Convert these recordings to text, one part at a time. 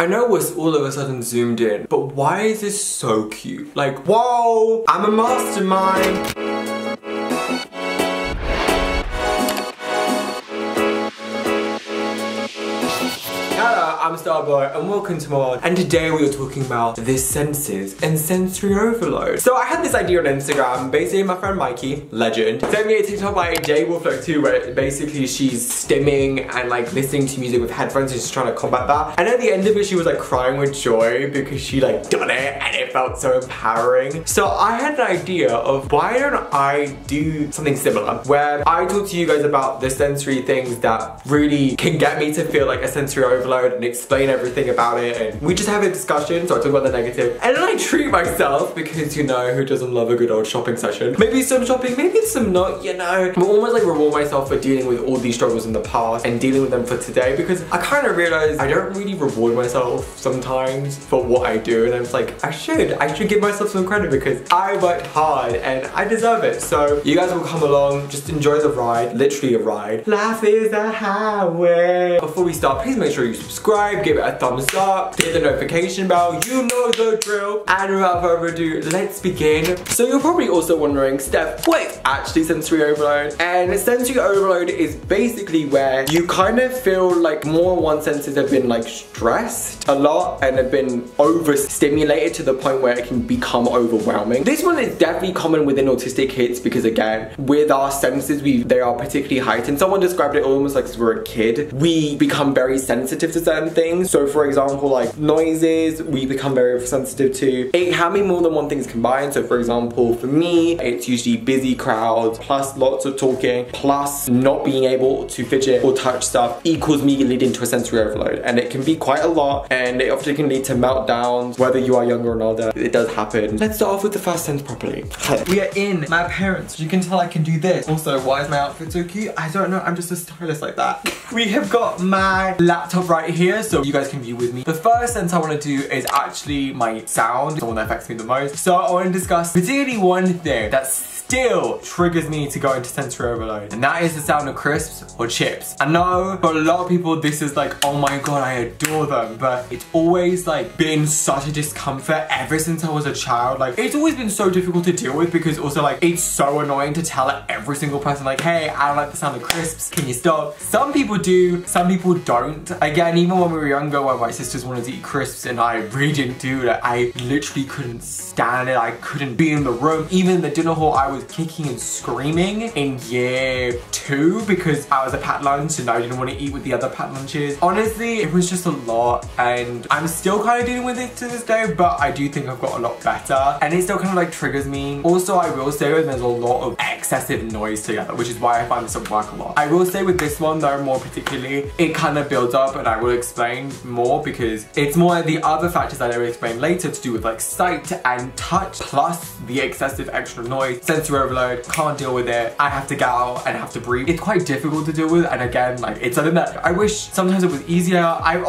I know we're all of a sudden zoomed in, but why is this so cute? Like, whoa, I'm a mastermind. I'm Styleboy and welcome to my world, and today we are talking about the senses and sensory overload. So I had this idea on Instagram. Basically my friend Mikey, legend, sent me a TikTok by Jay Wolflow2 where basically she's stimming and like listening to music with headphones and she's trying to combat that. And at the end of it she was like crying with joy because she like done it and it felt so empowering. So I had an idea of why don't I do something similar where I talk to you guys about the sensory things that really can get me to feel like a sensory overload and explain everything about it, and we just have a discussion. So I talk about the negative and then I treat myself because, you know, who doesn't love a good old shopping session? Maybe some shopping, maybe some not, you know. But almost like reward myself for dealing with all these struggles in the past and dealing with them for today, because I kind of realized I don't really reward myself sometimes for what I do, and I'm like, I should give myself some credit because I worked hard and I deserve it. So you guys will come along, just enjoy the ride, literally a ride. Life is a highway. Before we start, please make sure you subscribe, give it a thumbs up, hit the notification bell, you know the drill. And without further ado, let's begin. So you're probably also wondering, Steph, what is actually sensory overload? And sensory overload is basically where you kind of feel like more one senses have been like stressed a lot and have been overstimulated to the point where it can become overwhelming. This one is definitely common within autistic kids because again, with our senses, they are particularly heightened. Someone described it almost like we're a kid. We become very sensitive to certain things. So for example, like noises, we become very sensitive to. It can be more than one thing combined. So for example, for me, it's usually busy crowds, plus lots of talking, plus not being able to fidget or touch stuff equals me leading to a sensory overload. And it can be quite a lot, and it often can lead to meltdowns, whether you are younger or older. It does happen. Let's start off with the first sense properly. We are in my parents. You can tell I can do this. Also, why is my outfit so cute? I don't know, I'm just a stylist like that. We have got my laptop right here, so you guys can view with me. The first sense I want to do is actually my sound. It's the one that affects me the most. So I want to discuss particularly one thing that's still triggers me to go into sensory overload, and that is the sound of crisps or chips. I know for a lot of people this is like, oh my god, I adore them, but it's always like been such a discomfort ever since I was a child. Like it's always been so difficult to deal with because also like it's so annoying to tell like, every single person like, hey, I don't like the sound of crisps, can you stop? Some people do, some people don't. Again, even when we were younger, when my sisters wanted to eat crisps and I really didn't do that, I literally couldn't stand it. I couldn't be in the room. Even in the dinner hall, I was kicking and screaming in year 2 because I was a packed lunch and I didn't want to eat with the other packed lunches. Honestly, it was just a lot, and I'm still kind of dealing with it to this day, but I do think I've got a lot better, and it still kind of like triggers me. Also, I will say when there's a lot of excessive noise together, which is why I find this at work a lot. I will say with this one though, more particularly, it kind of builds up, and I will explain more because it's more like the other factors that I will explain later to do with like sight and touch, plus the excessive extra noise. Overload, can't deal with it. I have to get out and have to breathe. It's quite difficult to deal with, and again, like it's something that I wish sometimes it was easier. I've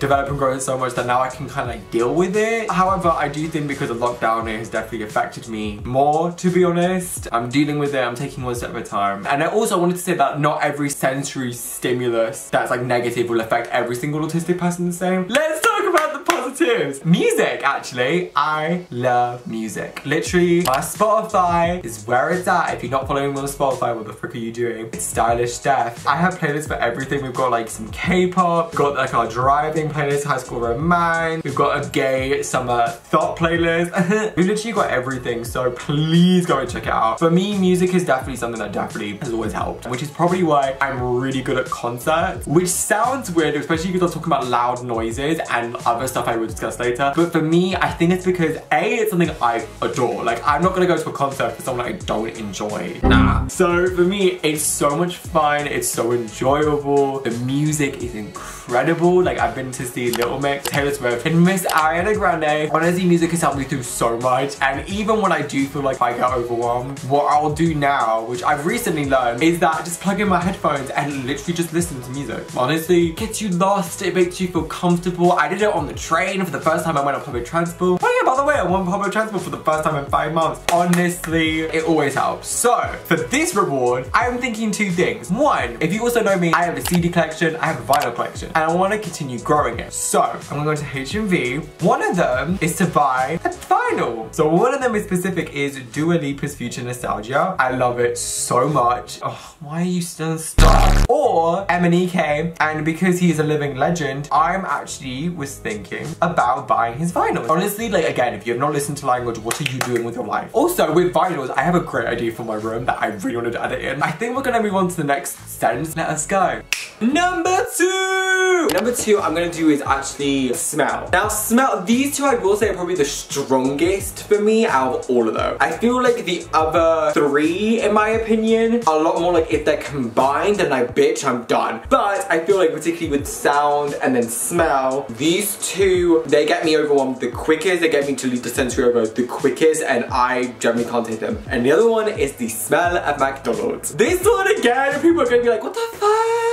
developed and grown so much that now I can kind of like deal with it. However, I do think because of lockdown, it has definitely affected me more, to be honest. I'm dealing with it, I'm taking one step at a time. And I also wanted to say that not every sensory stimulus that's like negative will affect every single autistic person the same. Let's talk about the positives. Music, actually. I love music. Literally, my Spotify is where it's at. If you're not following me on Spotify, what the frick are you doing? It's Stylish Steph. I have playlists for everything. We've got like some K-pop, got like our driving playlist, High School Romance. We've got a gay summer thought playlist. We've literally got everything, so please go and check it out. For me, music is definitely something that definitely has always helped, which is probably why I'm really good at concerts, which sounds weird, especially because I was talking about loud noises and other stuff I would discuss later. But for me, I think it's because A, it's something I adore. Like I'm not gonna go to a concert for someone I don't enjoy. Nah. So for me, it's so much fun. It's so enjoyable. The music is incredible. Like I've been to see Little Mix, Taylor Swift, and Miss Ariana Grande. Honestly, music has helped me through so much. And even when I do feel like I get overwhelmed, what I'll do now, which I've recently learned, is that I just plug in my headphones and literally just listen to music. Honestly, it gets you lost. It makes you feel comfortable. I did it on the train for the first time I went on public transport. here, by the way. I won public transport for the first time in 5 months. Honestly, it always helps. So, for this reward, I'm thinking two things. One, if you also know me, I have a CD collection, I have a vinyl collection, and I want to continue growing it. So, I'm going to go to H&V. One of them is to buy a vinyl. So, one of them is specific is Dua Lipa's Future Nostalgia. I love it so much. Oh, why are you still stuck? Or M&EK, and because he is a living legend, I'm actually was thinking about buying his vinyls. Honestly, like again, if you have not listened to language, what are you doing with your life? Also, with vinyls, I have a great idea for my room that I really wanted to edit in. I think we're gonna move on to the next sentence. Let us go. Number two! Number two I'm gonna do is actually smell. Now smell, these two I will say are probably the strongest for me out of all of them. I feel like the other three, in my opinion, are a lot more like if they're combined, then like bitch, I'm done. But I feel like particularly with sound and then smell, these two, they get me overwhelmed the quickest. They get me to leave the sensory over the quickest and I generally can't take them. And the other one is the smell of McDonald's. This one again, people are gonna be like, what the fuck?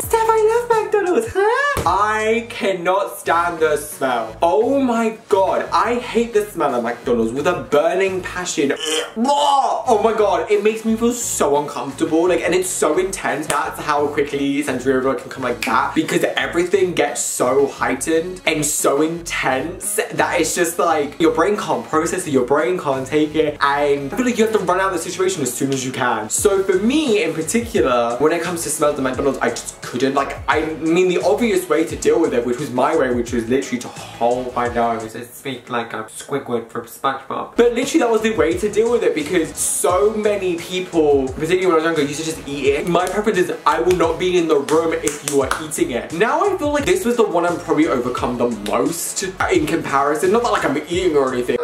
Steph, I love McDonald's, huh? I cannot stand the smell. Oh my god, I hate the smell of McDonald's with a burning passion. Oh my god, it makes me feel so uncomfortable, like, and it's so intense. That's how quickly sensory overload can come like that, because everything gets so heightened and so intense that it's just like, your brain can't process it, your brain can't take it, and I feel like you have to run out of the situation as soon as you can. So for me in particular, when it comes to smells of McDonald's, I just couldn't. Like, I mean, the obvious way to deal with it, which was my way, which was literally to hold my nose and speak like a Squidward from SpongeBob. But literally that was the way to deal with it, because so many people, particularly when I was younger, used to just eat it. My preference is I will not be in the room if you are eating it. Now I feel like this was the one I'm probably overcome the most in comparison. Not that like I'm eating or anything.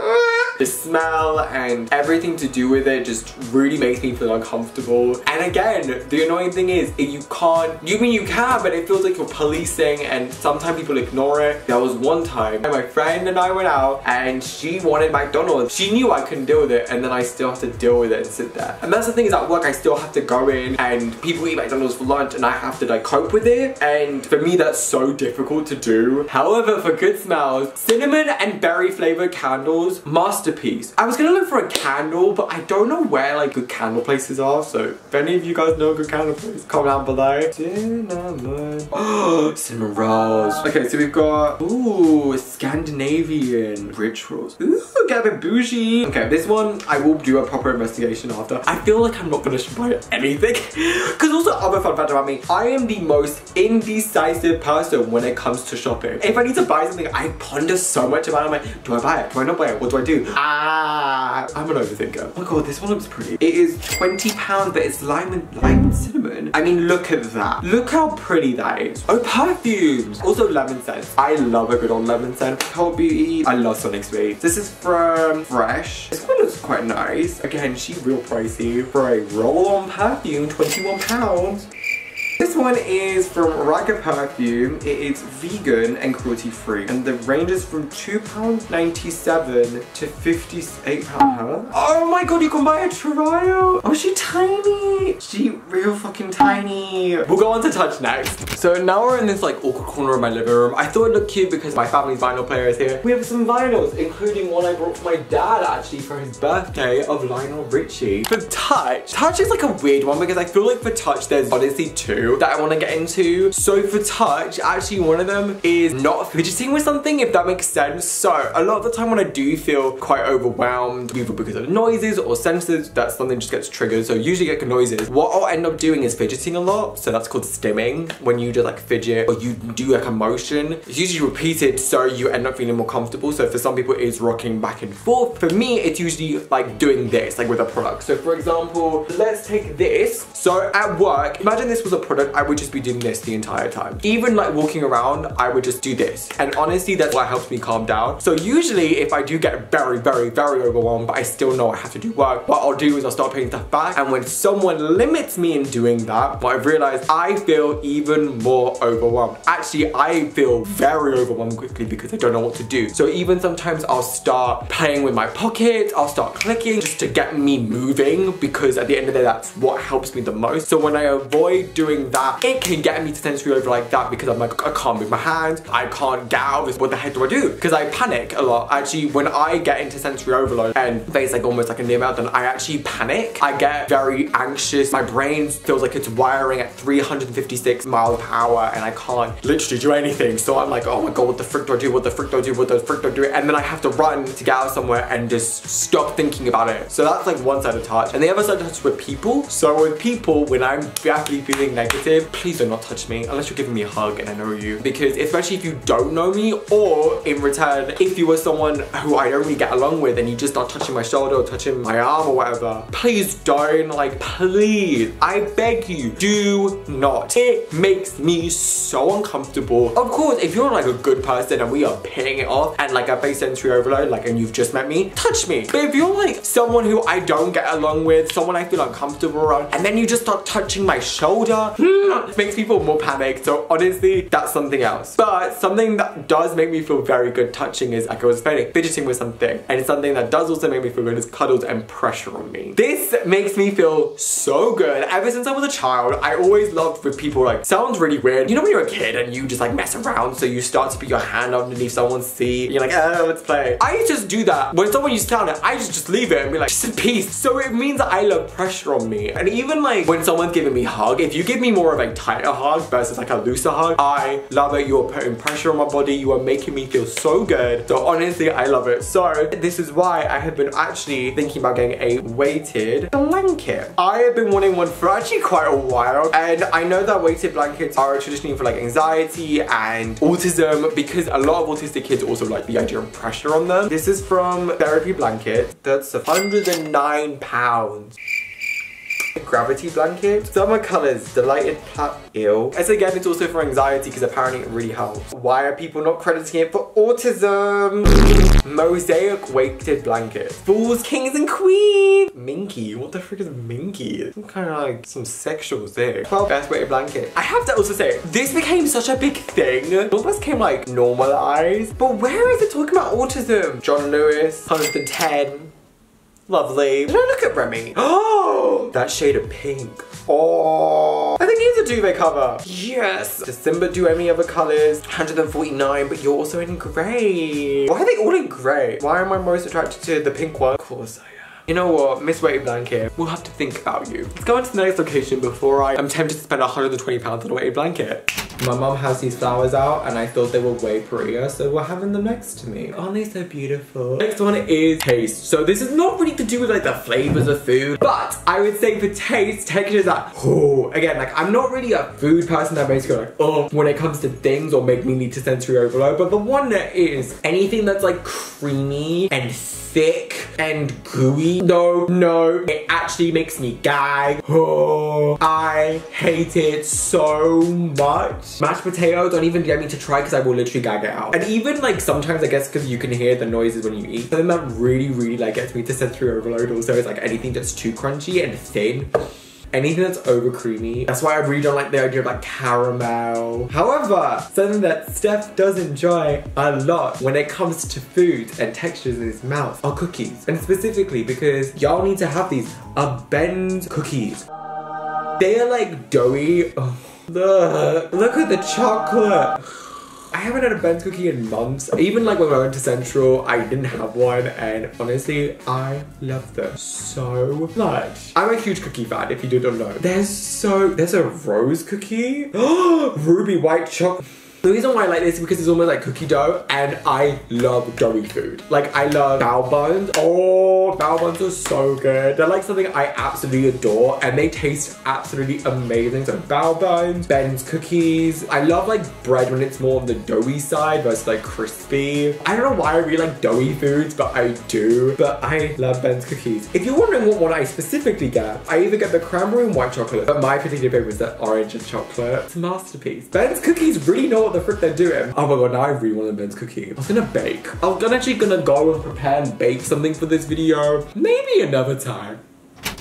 The smell and everything to do with it just really makes me feel uncomfortable. And again, the annoying thing is you can't, you mean you can, but it feels like you're policing and sometimes people ignore it. There was one time and my friend and I went out and she wanted McDonald's. She knew I couldn't deal with it and then I still have to deal with it and sit there. And that's the thing is at work I still have to go in and people eat McDonald's for lunch and I have to like cope with it. And for me that's so difficult to do. However, for good smells, cinnamon and berry flavored candles, master piece. I was gonna look for a candle, but I don't know where like good candle places are. So if any of you guys know a good candle place, comment down below. Cinnamon. Oh, Cinnamon Rose. Okay, so we've got ooh, Scandinavian rituals. Ooh, get a bit bougie. Okay, this one I will do a proper investigation after. I feel like I'm not gonna buy anything. Cause also other fun fact about me, I am the most indecisive person when it comes to shopping. If I need to buy something, I ponder so much about it. I'm like, do I buy it? Do I not buy it? What do I do? I'm an overthinker. Oh my god, this one looks pretty. It is £20, but it's lime and cinnamon. I mean, look at that. Look how pretty that is. Oh, perfumes. Also, lemon scent. I love a good old lemon scent. Cold Beauty. I love Sonic Sweet. This is from Fresh. This one looks quite nice. Again, she real pricey. For a roll-on perfume, £21. This one is from Raga Perfume. It is vegan and cruelty-free. And the range is from £2.97 to £58. Huh? Oh my god, you can buy a trial! Oh, she tiny! She real fucking tiny. We'll go on to touch next. So now we're in this like awkward corner of my living room. I thought it looked cute because my family's vinyl player is here. We have some vinyls, including one I brought for my dad actually for his birthday of Lionel Richie. For touch, touch is like a weird one because I feel like for touch there's honestly two that I want to get into. So for touch, actually one of them is not fidgeting with something, if that makes sense. So a lot of the time when I do feel quite overwhelmed, either because of noises or senses, that something just gets triggered. So usually get noises. What I'll end up doing is fidgeting a lot. So that's called stimming. When you do like fidget or you do like a motion, it's usually repeated so you end up feeling more comfortable. So for some people it is rocking back and forth. For me, it's usually like doing this, like with a product. So for example, let's take this. So at work, imagine this was a product, I would just be doing this the entire time. Even like walking around, I would just do this. And honestly, that's what helps me calm down. So usually if I do get very, very, very overwhelmed, but I still know I have to do work, what I'll do is I'll start paying stuff back. And when someone limits me in doing that, what I've realized, I feel even more overwhelmed. Actually, I feel very overwhelmed quickly because I don't know what to do. So even sometimes I'll start playing with my pockets, I'll start clicking just to get me moving because at the end of the day, that's what helps me the most. So when I avoid doing that, that, it can get me to sensory over like that because I'm like, I can't move my hand, I can't get out of this, what the heck do I do? Because I panic a lot. Actually, when I get into sensory overload and face like almost like a near meltdown, I actually panic. I get very anxious. My brain feels like it's wiring at 356 miles per hour and I can't literally do anything. So I'm like, oh my God, what the frick do I do? What the frick do I do? What the frick do I do? And then I have to run to get out somewhere and just stop thinking about it. So that's like one side of touch. And the other side of touch is with people. So with people, when I'm badly feeling negative, please do not touch me unless you're giving me a hug and I know you. Because especially if you don't know me, or in return, if you were someone who I don't really get along with and you just start touching my shoulder or touching my arm or whatever, please don't, like, please, I beg you, do not. It makes me so uncomfortable. Of course, if you're like a good person and we are pitting it off and like I face sensory overload, like, and you've just met me, touch me. But if you're like someone who I don't get along with, someone I feel uncomfortable around, and then you just start touching my shoulder, makes people more panicked. So honestly, that's something else. But something that does make me feel very good touching is, like I was explaining, fidgeting with something. And something that does also make me feel good is cuddles and pressure on me. This makes me feel so good. Ever since I was a child, I always loved with people, like, sounds really weird. You know when you're a kid and you just like mess around, so you start to put your hand underneath someone's seat, and you're like, oh, let's play. I just do that. When someone used to sound it, I just leave it and be like, just in peace. So it means that I love pressure on me. And even like when someone's giving me a hug, if you give me more of a tighter hug versus like a looser hug, I love it. You are putting pressure on my body. You are making me feel so good. So honestly, I love it. So this is why I have been actually thinking about getting a weighted blanket. I have been wanting one for actually quite a while. And I know that weighted blankets are traditionally for like anxiety and autism, because a lot of autistic kids also like the idea of pressure on them. This is from Therapy Blanket. That's £109. Gravity blanket. Summer colors, delighted plat ill. As again, it's also for anxiety because apparently it really helps. Why are people not crediting it for autism? Mosaic weighted blanket. Fools, kings and queens. Minky, what the frick is minky? Some kind of like some sexual thing. 12 best weighted blanket. I have to also say, this became such a big thing. It almost came like normalized. But where is it talking about autism? John Lewis, 110. Lovely. Can I look at Remy? Oh, that shade of pink. Oh, I think he needs a duvet cover. Yes. December do any other colors. 149, but you're also in gray. Why are they all in gray? Why am I most attracted to the pink one? Of course I am. You know what, Miss Weighted Blanket, we'll have to think about you. Let's go on to the next location before I am tempted to spend £120 on a weighted blanket. My mum has these flowers out and I thought they were way prettier, so we're having them next to me. Aren't they so beautiful? Next one is taste. So this is not really to do with like the flavors of food, but I would say for taste, textures that, oh, again, like I'm not really a food person that basically like, oh, when it comes to things or make me need to sensory overload, but the one that is anything that's like creamy and thick and gooey. No, it actually makes me gag. Oh, I hate it so much. Mashed potato, don't even get me to try because I will literally gag it out. And even like sometimes I guess because you can hear the noises when you eat. Something that really like gets me to sensory overload also is like anything that's too crunchy and thin. Anything that's over creamy. That's why I really don't like the idea of like caramel. However, something that Steph does enjoy a lot when it comes to food and textures in his mouth are cookies. And specifically because y'all need to have these, are Ben's cookies. They are like doughy. Oh, look at the chocolate. I haven't had a Ben's cookie in months. Even like when I went to Central, I didn't have one, and honestly, I love them so much. I'm a huge cookie fan, if you don't know. There's a rose cookie. Ruby white chocolate. The reason why I like this is because it's almost like cookie dough, and I love doughy food. Like, I love bao buns. Oh, bao buns are so good. They're like something I absolutely adore, and they taste absolutely amazing. So bao buns, Ben's cookies. I love like bread when it's more on the doughy side versus like crispy. I don't know why I really like doughy foods, but I do. But I love Ben's cookies. If you're wondering what one I specifically get, I either get the cranberry and white chocolate, but my particular favorite is the orange and chocolate. It's a masterpiece. Ben's cookies really know what the frick they're doing. Oh my God, now I really want a Ben's cookie. I was gonna bake. I'm actually gonna go and prepare and bake something for this video. Maybe another time.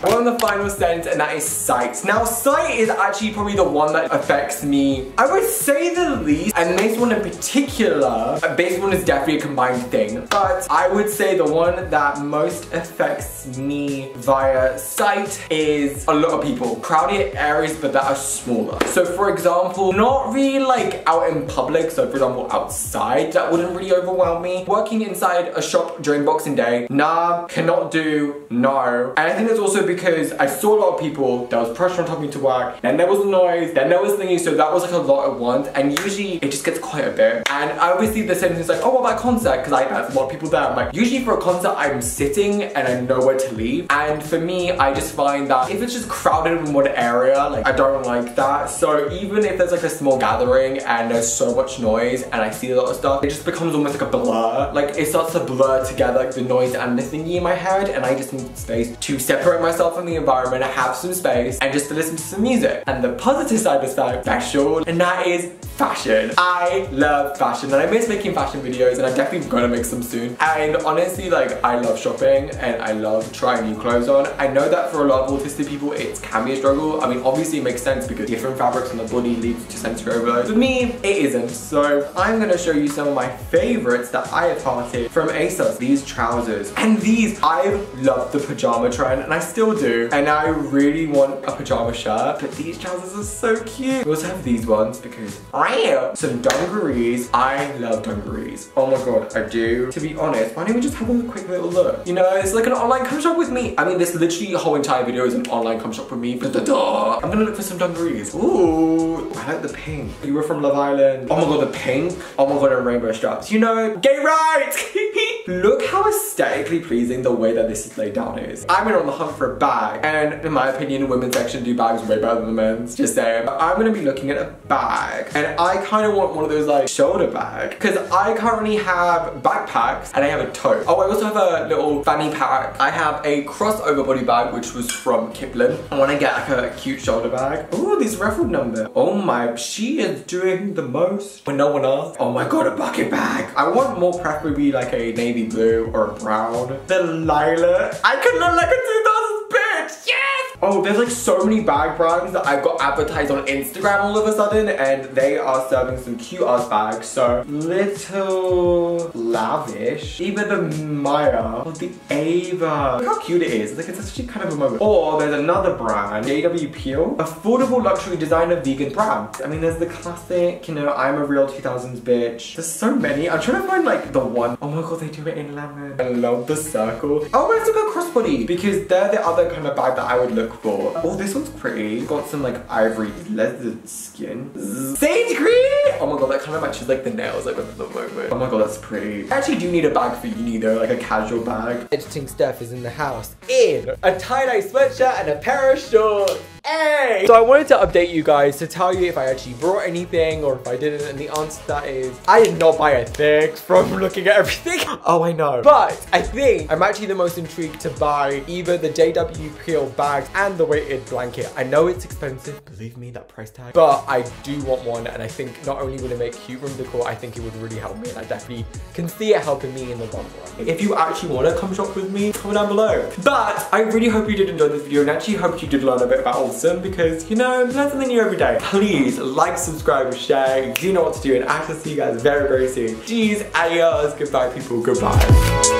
One of the final scents, and that is sight. Now, sight is actually probably the one that affects me, I would say, the least, and this one in particular. This one is definitely a combined thing, but I would say the one that most affects me via sight is a lot of people. Crowded areas, but that are smaller. So for example, not really like out in public, so for example outside, that wouldn't really overwhelm me. Working inside a shop during Boxing Day, nah, cannot do, no. And I think that's also because I saw a lot of people, there was pressure on top of me to work, and there was noise, then there was thingy, so that was like a lot at once, and usually it just gets quite a bit. And obviously the same thing's like, oh, what about a concert? Because like, that's a lot of people there. I'm like, usually for a concert I'm sitting and I know where to leave, and for me I just find that if it's just crowded in one area, like, I don't like that. So even if there's like a small gathering and there's so much noise and I see a lot of stuff, it just becomes almost like a blur. Like, it starts to blur together, like the noise and the thingy in my head, and I just need space to separate myself from the environment. I have some space and just to listen to some music. And the positive side is that special, and that is fashion. I love fashion, and I miss making fashion videos, and I'm definitely gonna make some soon. And honestly, like, I love shopping and I love trying new clothes on. I know that for a lot of autistic people it can be a struggle. I mean, obviously it makes sense because different fabrics on the body leads to sensory overload. For me, it isn't. So I'm gonna show you some of my favorites that I have parted from ASOS. These trousers and these, I've loved the pajama trend, and I still do, and I really want a pajama shirt, but these trousers are so cute. We also have these ones because some dungarees. I love dungarees. Oh my god, I do. To be honest, why don't we just have a quick little look? You know, it's like an online come shop with me. I mean, this literally whole entire video is an online come shop with me. Da-da-da. I'm gonna look for some dungarees. Ooh, I like the pink. You were from Love Island. Oh my god, the pink. Oh my god, and rainbow straps. You know, gay rights. Look how aesthetically pleasing the way that this is laid down is. I've been on the hunt for a bag, and in my opinion, the women's section do bags way better than the men's. Just saying. But I'm gonna be looking at a bag, and I kind of want one of those like shoulder bag, because I currently have backpacks and I have a tote. Oh, I also have a little fanny pack. I have a crossover body bag, which was from Kipling. I want to get like a cute shoulder bag. Ooh, this raffle number. Oh my, she is doing the most when no one asks. Oh my god, a bucket bag. I want more, preferably like a navy blue or a brown. The lilac. I could look like a 2000s bitch. Yeah! Oh, there's like so many bag brands that I've got advertised on Instagram all of a sudden, and they are serving some cute ass bags. So, Little Lavish, even the Maya, or the Ava. Look how cute it is. Like, it's actually kind of a moment. Or there's another brand, JW Peel, affordable luxury designer vegan brand. I mean, there's the classic, you know, I'm a real 2000s bitch. There's so many. I'm trying to find like the one. Oh my god, they do it in lemon. I love the circle. Oh, let's look at crossbody, because they're the other kind of bag that I would look for. Oh, this one's pretty. It's got some like ivory leather skin. Sage green! Oh my god, that kind of matches like the nails I've got at the moment. Oh my god, that's pretty. I actually do need a bag for uni though, like a casual bag. Editing Steph is in the house in a tie-dye sweatshirt and a pair of shorts. Hey! So I wanted to update you guys to tell you if I actually brought anything or if I didn't, and the answer to that is I did not buy a thing from looking at everything. Oh, I know. But I think I'm actually the most intrigued to buy either the JW Peel bags and the weighted blanket. I know it's expensive, believe me, that price tag, but I do want one, and I think not only would it make cute room decor, I think it would really help me, and I definitely can see it helping me in the long run. If you actually want to come shop with me, comment down below. But I really hope you did enjoy this video, and actually hope you did learn a bit about all, because, you know, learn something new every day. Please like, subscribe, share. You know what to do, and I shall see you guys very, very soon. Jeez, adios, goodbye people, goodbye.